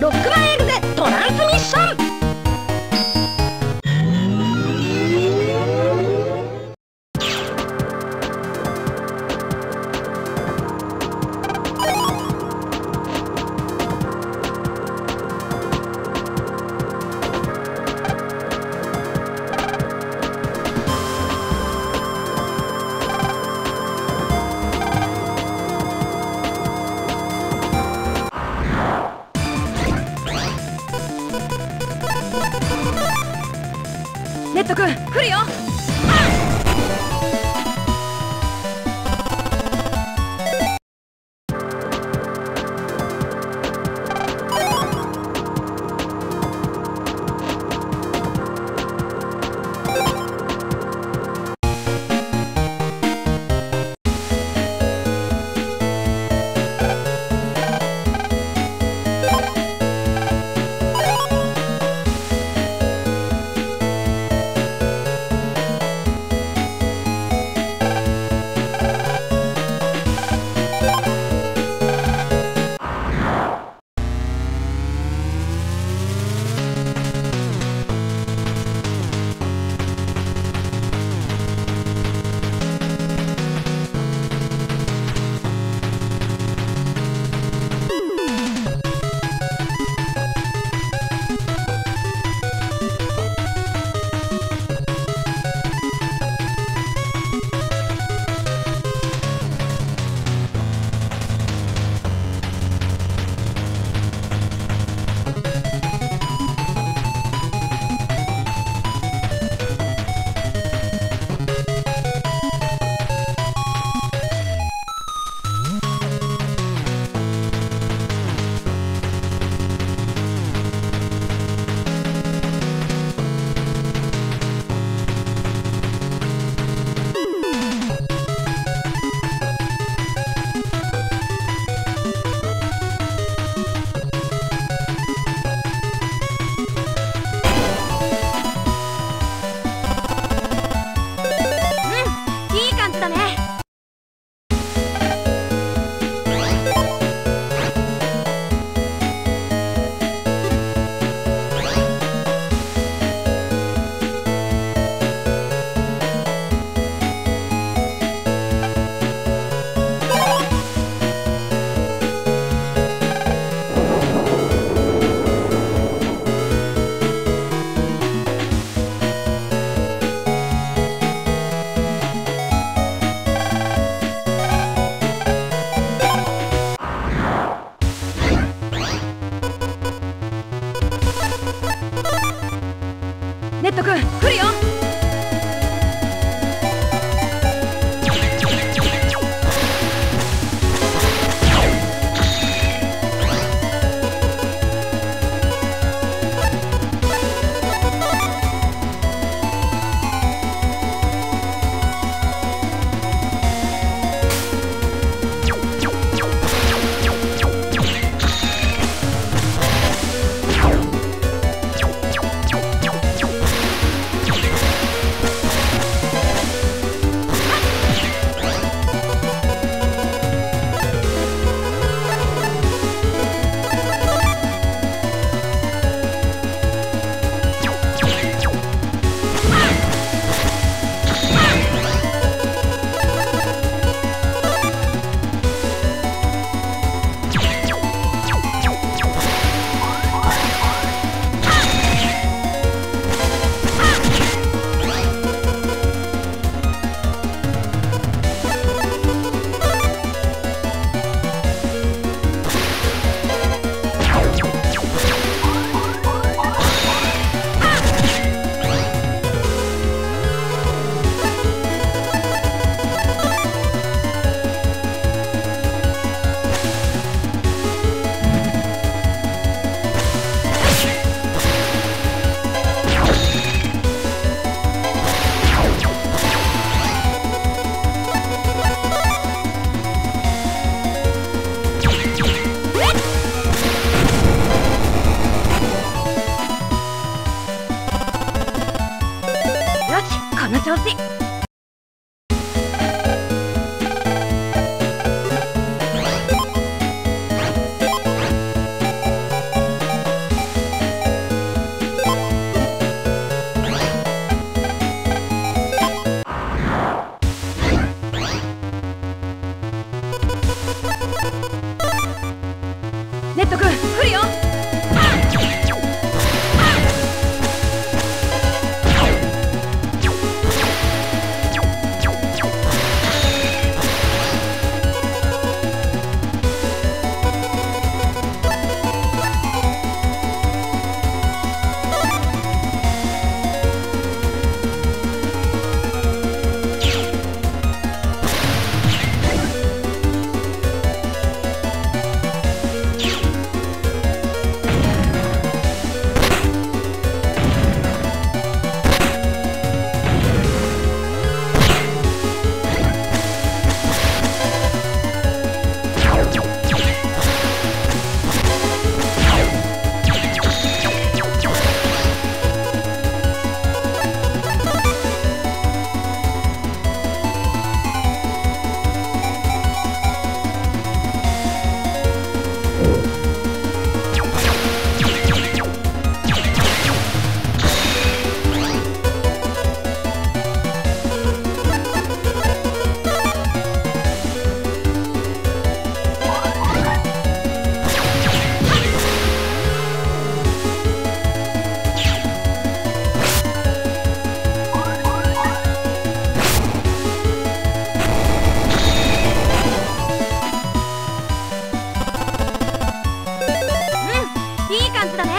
Rockman EXE transmission! 感じだね。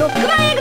6万円